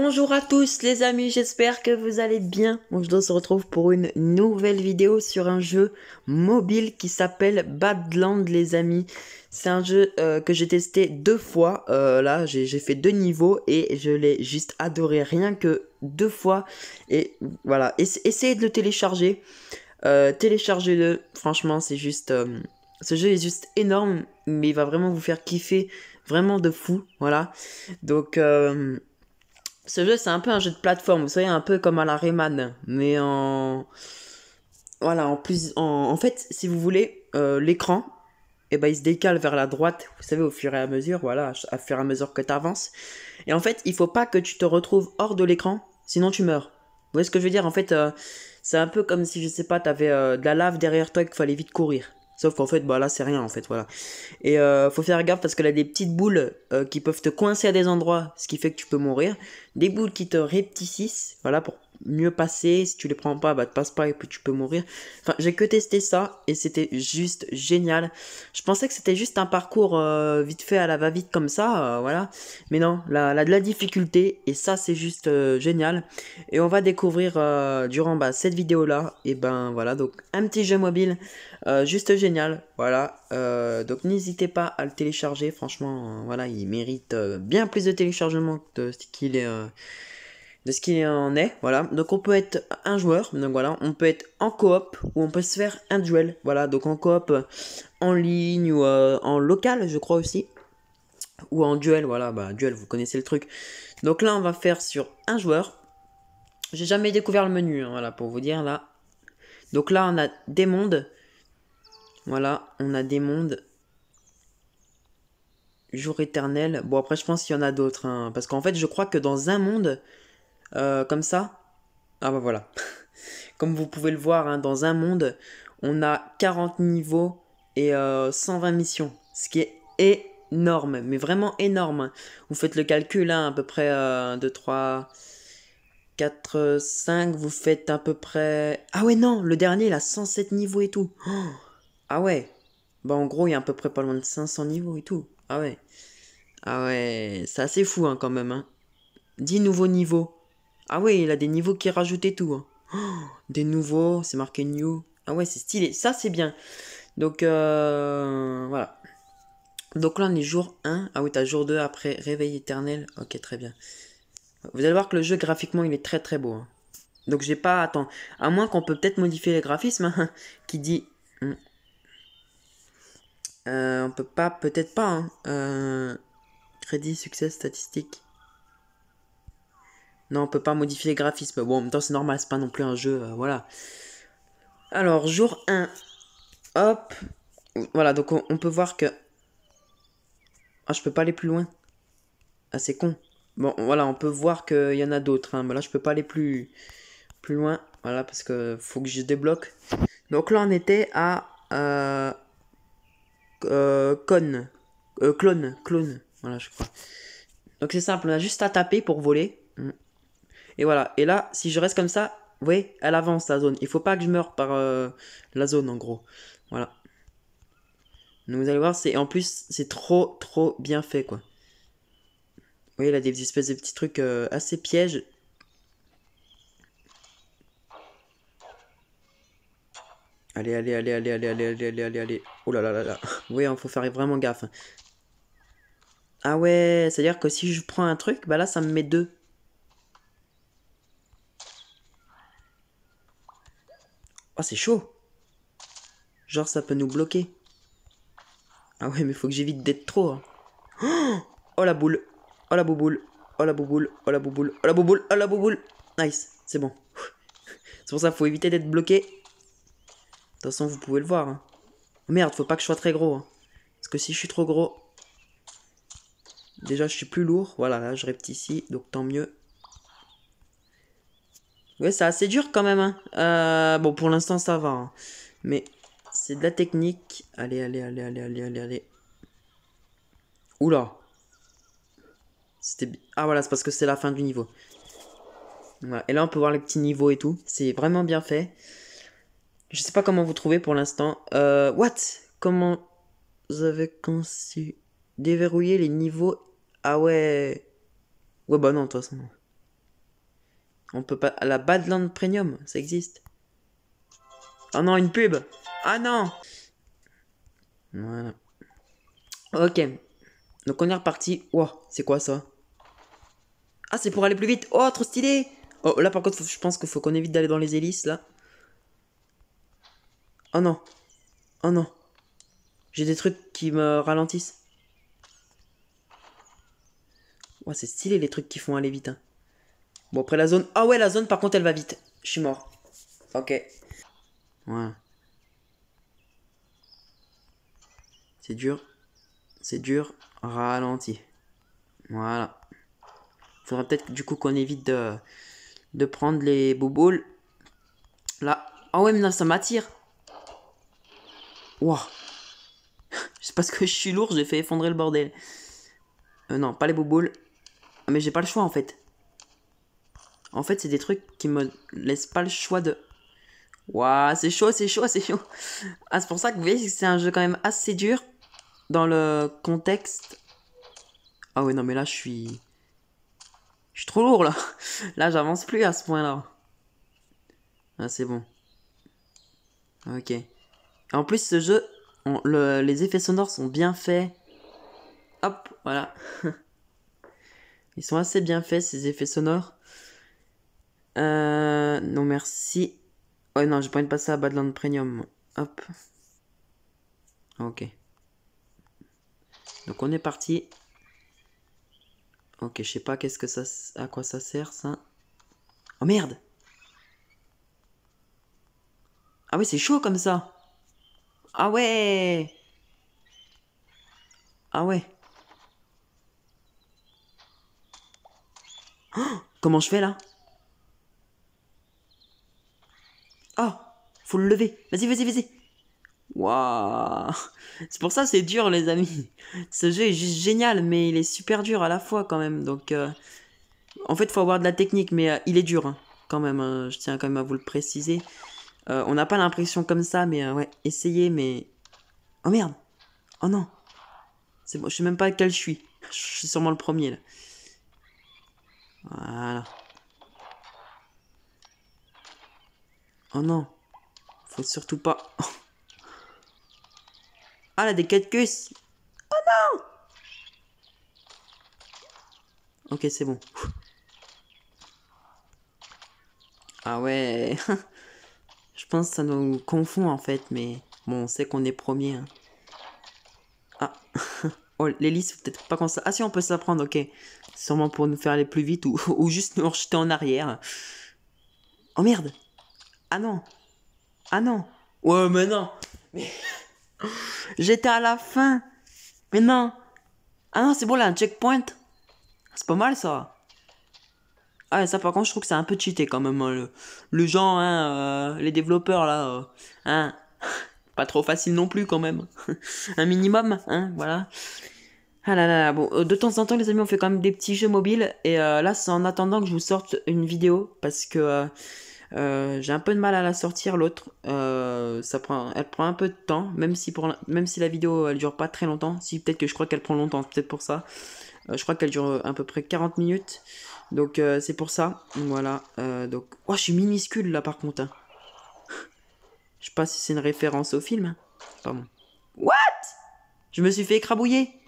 Bonjour à tous les amis, j'espère que vous allez bien. Aujourd'hui on se retrouve pour une nouvelle vidéo sur un jeu mobile qui s'appelle Badland les amis. C'est un jeu que j'ai testé 2 fois, là j'ai fait 2 niveaux et je l'ai juste adoré rien que 2 fois. Et voilà, essayez de le télécharger, téléchargez-le, franchement c'est juste... ce jeu est juste énorme, mais il va vraiment vous faire kiffer, vraiment de fou, voilà. Donc... ce jeu, c'est un peu un jeu de plateforme, vous savez, un peu comme à la Rayman, mais en... Voilà, en fait, si vous voulez, l'écran, eh ben, il se décale vers la droite, vous savez, au fur et à mesure, voilà, à fur et à mesure que tu avances. Et en fait, il faut pas que tu te retrouves hors de l'écran, sinon tu meurs. Vous voyez ce que je veux dire? En fait, c'est un peu comme si, je sais pas, t'avais de la lave derrière toi et qu'il fallait vite courir. Sauf qu'en fait, bah là, c'est rien, en fait, voilà. Et faut faire gaffe parce qu'elle a des petites boules qui peuvent te coincer à des endroits, ce qui fait que tu peux mourir. Des boules qui te rétrécissent, voilà, pour mieux passer. Si tu les prends pas, bah, te passe pas et puis tu peux mourir. Enfin, j'ai que testé ça et c'était juste génial. Je pensais que c'était juste un parcours vite fait à la va-vite comme ça, voilà. Mais non, là, de la difficulté et ça, c'est juste génial. Et on va découvrir durant cette vidéo-là, et ben voilà, donc un petit jeu mobile juste génial. Voilà, donc n'hésitez pas à le télécharger, franchement, voilà, il mérite bien plus de téléchargement que de ce qu'il en est, voilà. Donc on peut être un joueur, donc voilà, on peut être en coop ou on peut se faire un duel, voilà, donc en coop, en ligne ou en local, je crois aussi, ou en duel, voilà, duel, vous connaissez le truc. Donc là, on va faire sur un joueur, j'ai jamais découvert le menu, hein, voilà, pour vous dire, là. Donc là, on a des mondes. Voilà, on a des mondes. Jour éternel. Bon, après, je pense qu'il y en a d'autres. Hein, parce qu'en fait, je crois que dans un monde, comme ça... Ah bah voilà. Comme vous pouvez le voir, hein, dans un monde, on a 40 niveaux et 120 missions. Ce qui est énorme, mais vraiment énorme. Vous faites le calcul, hein, à peu près 2, 3, 4, 5. Vous faites à peu près... Ah ouais, non, le dernier, il a 107 niveaux et tout. Oh. Ah ouais, bah en gros il y a à peu près pas loin de 500 niveaux et tout, ah ouais, c'est assez fou hein, quand même, hein. 10 nouveaux niveaux, ah ouais il a des niveaux qui rajoutent et tout, hein. Oh, des nouveaux, c'est marqué new, ah ouais c'est stylé, ça c'est bien, donc voilà, donc là on est jour 1, ah oui t'as jour 2 après réveil éternel, ok très bien, vous allez voir que le jeu graphiquement il est très très beau, hein. Donc j'ai pas, attends, à moins qu'on peut peut-être modifier les graphismes, hein, qui dit... on peut pas, peut-être pas, hein. Crédit, succès, statistique. Non, on peut pas modifier les graphismes. Bon, en même temps, c'est normal, c'est pas non plus un jeu, voilà. Alors, jour 1. Hop. Voilà, donc on peut voir que... Ah, je peux pas aller plus loin. Ah, c'est con. Bon, voilà, on peut voir qu'il y en a d'autres, hein. Mais là, je peux pas aller plus loin. Voilà, parce que faut que je débloque. Donc là, on était à... clone, voilà je crois. Donc c'est simple, on a juste à taper pour voler. Et voilà, et là, si je reste comme ça, vous voyez, elle avance la zone. Il faut pas que je meure par la zone en gros. Voilà. Donc vous allez voir, c'est en plus, c'est trop bien fait quoi. Vous voyez, il a des espèces de petits trucs assez pièges. Allez. Oh là là là là. Oui, hein, faut faire vraiment gaffe. Ah ouais, c'est-à-dire que si je prends un truc, bah là, ça me met 2. Oh, c'est chaud. Genre, ça peut nous bloquer. Ah ouais, mais faut que j'évite d'être trop. Hein. Oh la boule. Oh la bouboule. Oh la bouboule. Oh la bouboule. Oh la bouboule. Oh la bouboule. Nice, c'est bon. C'est pour ça, faut éviter d'être bloqué. De toute façon, vous pouvez le voir. Hein. Merde, faut pas que je sois très gros. Hein. Parce que si je suis trop gros... Déjà, je suis plus lourd. Voilà, là, je répète ici. Donc, tant mieux. Ouais, c'est assez dur quand même. Hein. Bon, pour l'instant, ça va. Hein. Mais c'est de la technique. Allez. Oula. C'était... Ah, voilà, c'est parce que c'est la fin du niveau. Voilà. Et là, on peut voir les petits niveaux et tout. C'est vraiment bien fait. Je sais pas comment vous trouvez pour l'instant. What? Comment vous avez conçu déverrouiller les niveaux? Ah ouais. Ouais bah non, de toute façon. On peut pas... La Badland Premium, ça existe. Oh non, une pub. Ah non. Voilà. Ok. Donc on est reparti. Wow, c'est quoi ça? Ah, c'est pour aller plus vite. Oh, trop stylé. Oh, là par contre, je pense qu'il faut qu'on évite d'aller dans les hélices, là. Oh non. Oh non. J'ai des trucs qui me ralentissent. Oh, c'est stylé les trucs qui font aller vite. Hein. Bon, après la zone... Ah ouais, la zone, par contre, elle va vite. Je suis mort. Ok. Voilà. C'est dur. C'est dur. Ralenti. Voilà. Faudra peut-être, du coup, qu'on évite de prendre les boules. Là. Ah ouais, mais non, ça m'attire. Wow. C'est parce que je suis lourd, j'ai fait effondrer le bordel. Non, pas les boules. Ah, mais j'ai pas le choix, en fait. En fait, c'est des trucs qui me laissent pas le choix de... Waouh, c'est chaud, c'est chaud, c'est chaud. Ah, c'est pour ça que vous voyez que c'est un jeu quand même assez dur dans le contexte. Ah ouais, non, mais là, je suis trop lourd, là. Là, j'avance plus à ce point-là. Ah, c'est bon. Ok. En plus, ce jeu, les effets sonores sont bien faits. Hop, voilà. Ils sont assez bien faits, ces effets sonores. Non, merci. Ouais, non, j'ai pas envie de passer à Badland Premium. Hop. Ok. Donc, on est parti. Ok, je sais pas qu'est-ce que ça... à quoi ça sert, ça. Oh, merde! Ah ouais, c'est chaud comme ça. Ah ouais! Ah ouais. Oh, comment je fais, là? Oh, faut le lever. Vas-y, vas-y, vas-y. Waouh. C'est pour ça c'est dur, les amis. Ce jeu est juste génial, mais il est super dur à la fois quand même. Donc, en fait, faut avoir de la technique, mais il est dur hein, quand même. Je tiens quand même à vous le préciser. On n'a pas l'impression comme ça, mais ouais, essayez, mais... Oh merde. Oh non. C'est bon, je sais même pas quel je suis. Je suis sûrement le premier, là. Voilà. Oh non, faut surtout pas. Ah là, des cactus. Oh non. Ok, c'est bon. Ah ouais. Je pense que ça nous confond en fait, mais bon, on sait qu'on est premier. Hein. Ah. Oh, l'hélice, peut-être pas qu'on ça. Ah si, on peut se la prendre, ok. Sûrement pour nous faire aller plus vite ou juste nous rejeter en arrière. Oh merde. Ah non. Ah non. Ouais, mais non. Mais... J'étais à la fin. Mais non. Ah non, c'est bon, là, un checkpoint. C'est pas mal, ça. Ah, ça, par contre, je trouve que c'est un peu cheaté, quand même. Hein, le genre, hein, les développeurs, là. Hein. Pas trop facile non plus, quand même. Un minimum, hein, voilà. Ah là là là. Bon, de temps en temps, les amis, on fait quand même des petits jeux mobiles. Et là, c'est en attendant que je vous sorte une vidéo. Parce que... j'ai un peu de mal à la sortir l'autre, elle prend un peu de temps, même si la vidéo elle dure pas très longtemps, si peut-être que je crois qu'elle prend longtemps, peut-être pour ça, je crois qu'elle dure à peu près 40 minutes, donc c'est pour ça, voilà, donc, oh je suis minuscule là par contre, hein. Je sais pas si c'est une référence au film, hein. Pardon, what? Je me suis fait écrabouiller,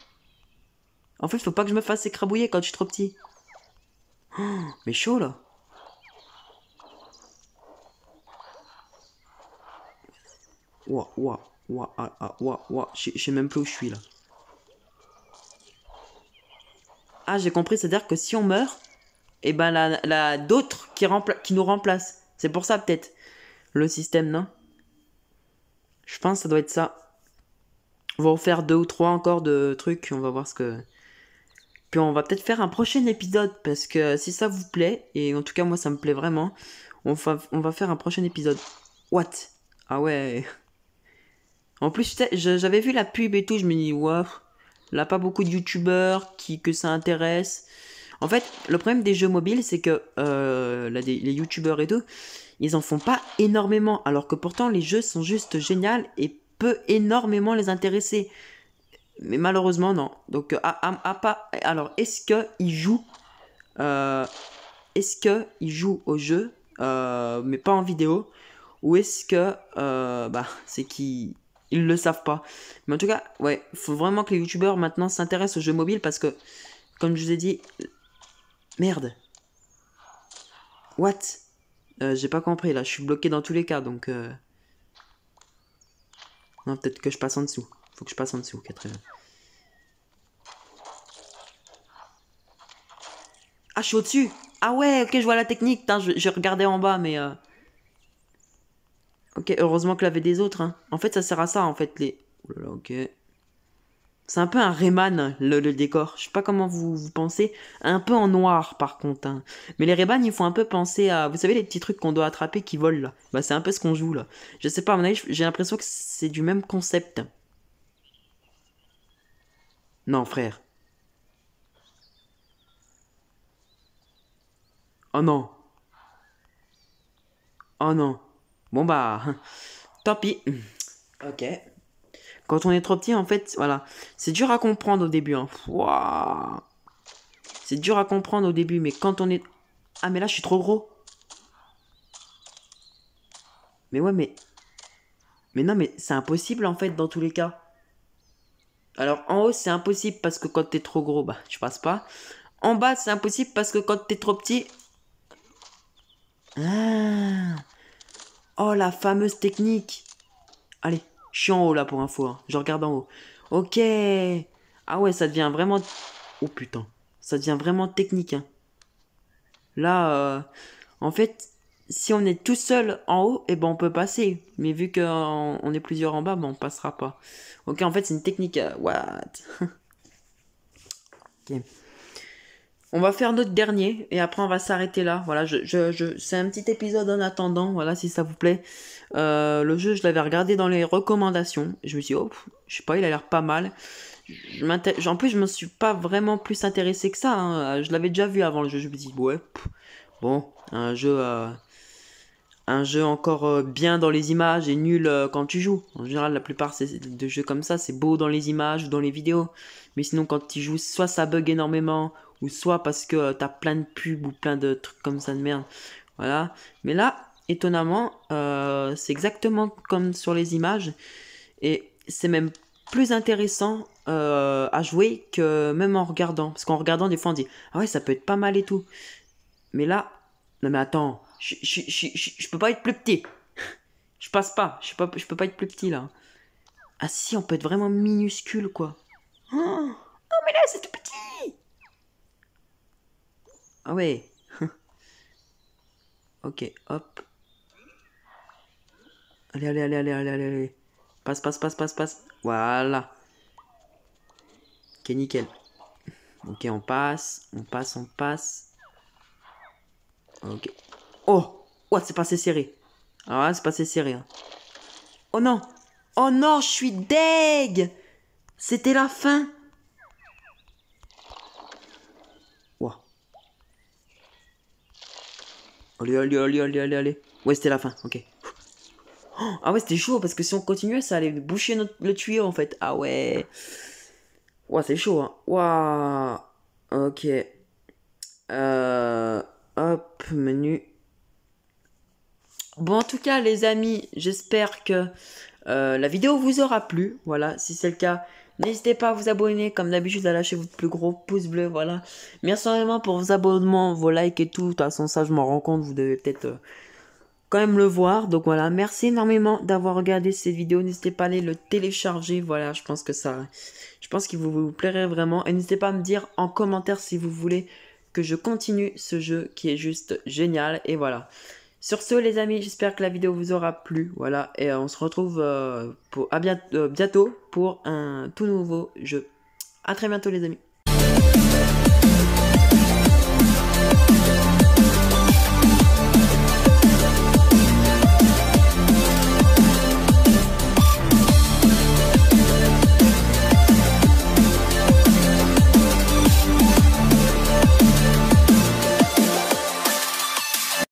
en fait faut pas que je me fasse écrabouiller quand je suis trop petit, oh, mais chaud là. Je sais même plus où je suis là. Ah, j'ai compris, c'est-à-dire que si on meurt, et ben d'autres qui nous remplacent. C'est pour ça peut-être le système, non? Je pense que ça doit être ça. On va en faire 2 ou 3 encore de trucs, on va voir ce que... Puis on va peut-être faire un prochain épisode, parce que si ça vous plaît, et en tout cas moi ça me plaît vraiment, on va faire un prochain épisode. What? Ah ouais. En plus, j'avais vu la pub et tout, je me dis, waouh, là, pas beaucoup de youtubeurs que ça intéresse. En fait, le problème des jeux mobiles, c'est que les youtubeurs et tout, ils en font pas énormément. Alors que pourtant, les jeux sont juste géniaux et peut énormément les intéresser. Mais malheureusement, non. Donc, alors, est-ce qu'ils jouent est-ce qu'ils jouent au jeu, mais pas en vidéo, ou est-ce que c'est qu'ils ne le savent pas. Mais en tout cas, ouais, faut vraiment que les youtubeurs maintenant s'intéressent aux jeux mobiles parce que, comme je vous ai dit, merde. What? J'ai pas compris là, je suis bloqué dans tous les cas donc. Non, peut-être que je passe en dessous. Faut que je passe en dessous, ok, très bien. Ah, je suis au-dessus! Ah ouais, ok, je vois la technique. Putain, je regardais en bas, mais... Ok, heureusement que l'avait des autres. Hein. En fait, ça sert à ça, en fait, les... Oh là là, ok. C'est un peu un Rayman, le décor. Je sais pas comment vous pensez. Un peu en noir, par contre. Hein. Mais les Rayman, il faut un peu penser à... Vous savez, les petits trucs qu'on doit attraper qui volent, là. Bah, c'est un peu ce qu'on joue, là. Je sais pas, à mon avis, j'ai l'impression que c'est du même concept. Non, frère. Oh non. Oh non. Bon bah, tant pis. Ok. Quand on est trop petit, en fait, voilà. C'est dur à comprendre au début. Hein. Wow. C'est dur à comprendre au début, mais quand on est... Ah mais là, je suis trop gros. Mais ouais, mais... Mais non, mais c'est impossible, en fait, dans tous les cas. Alors, en haut, c'est impossible parce que quand t'es trop gros, bah, tu passes pas. En bas, c'est impossible parce que quand t'es trop petit... Ah. Oh la fameuse technique. Allez, je suis en haut là pour info hein. Je regarde en haut. Ok. Ah ouais ça devient vraiment... Oh putain. Ça devient vraiment technique hein. Là en fait si on est tout seul en haut et eh ben on peut passer. Mais vu qu'on est plusieurs en bas ben on passera pas. Ok en fait c'est une technique what. Ok. On va faire notre dernier et après on va s'arrêter là. Voilà, c'est un petit épisode en attendant. Voilà, si ça vous plaît. Le jeu, je l'avais regardé dans les recommandations. Je me suis dit, oh, je sais pas, il a l'air pas mal. En plus, je me suis pas vraiment plus intéressé que ça. Hein. Je l'avais déjà vu avant le jeu. Je me dis, ouais, bon, un jeu encore bien dans les images et nul quand tu joues. En général, la plupart de jeux comme ça, c'est beau dans les images ou dans les vidéos. Mais sinon, quand tu joues, soit ça bug énormément. Ou soit parce que t'as plein de pubs ou plein de trucs comme ça de merde. Voilà. Mais là, étonnamment, c'est exactement comme sur les images. Et c'est même plus intéressant à jouer que même en regardant. Parce qu'en regardant, des fois, on dit « Ah ouais, ça peut être pas mal et tout. » Mais là, non mais attends, je peux pas être plus petit. Je passe pas. Je peux pas être plus petit là. Ah si, on peut être vraiment minuscule quoi. Oh, mais là, c'est tout petit. Ah ouais. Ok, hop. Allez, allez, allez, allez, allez, allez. Passe, passe, passe, passe, passe. Voilà. Ok, nickel. Ok, on passe, on passe, on passe. Ok. Oh, what, c'est passé serré. Ah ouais, c'est passé serré. Hein. Oh non, je suis deg. C'était la fin. Allez, allez, allez, allez, allez, allez. Ouais, c'était la fin, ok. Oh, ah ouais, c'était chaud, parce que si on continuait, ça allait boucher le tuyau, en fait. Ah ouais. Ouah, c'est chaud, hein. Ouah. Ok. Hop, menu. Bon, en tout cas, les amis, j'espère que la vidéo vous aura plu. Voilà, si c'est le cas... N'hésitez pas à vous abonner, comme d'habitude, à lâcher votre plus gros pouce bleu, voilà. Merci vraiment pour vos abonnements, vos likes et tout. De toute façon, ça, je m'en rends compte, vous devez peut-être quand même le voir. Donc voilà, merci énormément d'avoir regardé cette vidéo. N'hésitez pas à aller le télécharger, voilà, je pense que ça... Je pense qu'il vous plairait vraiment. Et n'hésitez pas à me dire en commentaire si vous voulez que je continue ce jeu qui est juste génial. Et voilà. Sur ce, les amis, j'espère que la vidéo vous aura plu. Voilà, et on se retrouve bientôt pour un tout nouveau jeu. A très bientôt, les amis.